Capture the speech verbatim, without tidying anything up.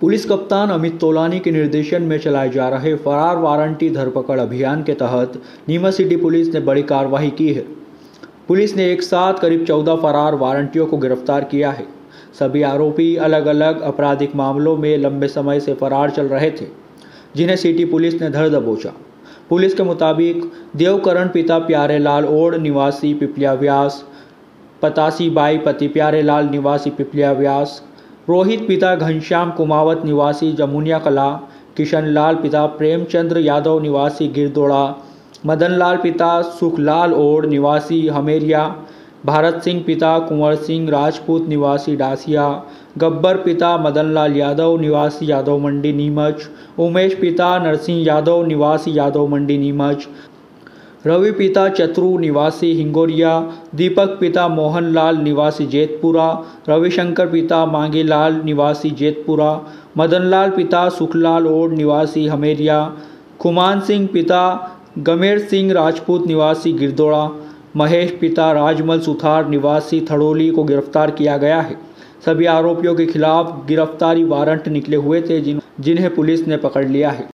Police कप्तान अमित तोलानी के निर्देशन में चलाए जा रहे फरार वारंटी धरपकड़ अभियान के तहत नीमच सिटी पुलिस ने बड़ी कार्रवाई की है। पुलिस ने एक साथ करीब चौदह फरार वारंटियों को गिरफ्तार किया है। सभी आरोपी अलग अलग आपराधिक मामलों में लंबे समय से फरार चल रहे थे, जिन्हें सिटी पुलिस ने धर दबोचा। पुलिस के मुताबिक देवकरण पिता प्यारे लाल ओढ़ निवासी पिपलिया व्यास, पतासी बाई पति प्यारे लाल निवासी पिपलिया व्यास, रोहित पिता घनश्याम कुमावत निवासी जमुनिया कला, किशन लाल पिता प्रेमचंद्र यादव निवासी गिरदोड़ा, मदन लाल पिता सुखलाल ओढ़ निवासी हमेरिया, भारत सिंह पिता कुंवर सिंह राजपूत निवासी डासिया, गब्बर पिता मदन लाल यादव निवासी यादव मंडी नीमच, उमेश पिता नरसिंह यादव निवासी यादव मंडी नीमच, रवि पिता चतरू निवासी हिंगोरिया, दीपक पिता मोहन लाल निवासी जेतपुरा, रविशंकर पिता मांगी लाल निवासी जेतपुरा, मदन लाल पिता सुखलाल ओढ़ निवासी हमेरिया, खुमान सिंह पिता गमेर सिंह राजपूत निवासी गिरदोड़ा, महेश पिता राजमल सुथार निवासी थड़ोली को गिरफ्तार किया गया है। सभी आरोपियों के खिलाफ गिरफ्तारी वारंट निकले हुए थे, जिन, जिन्हें पुलिस ने पकड़ लिया है।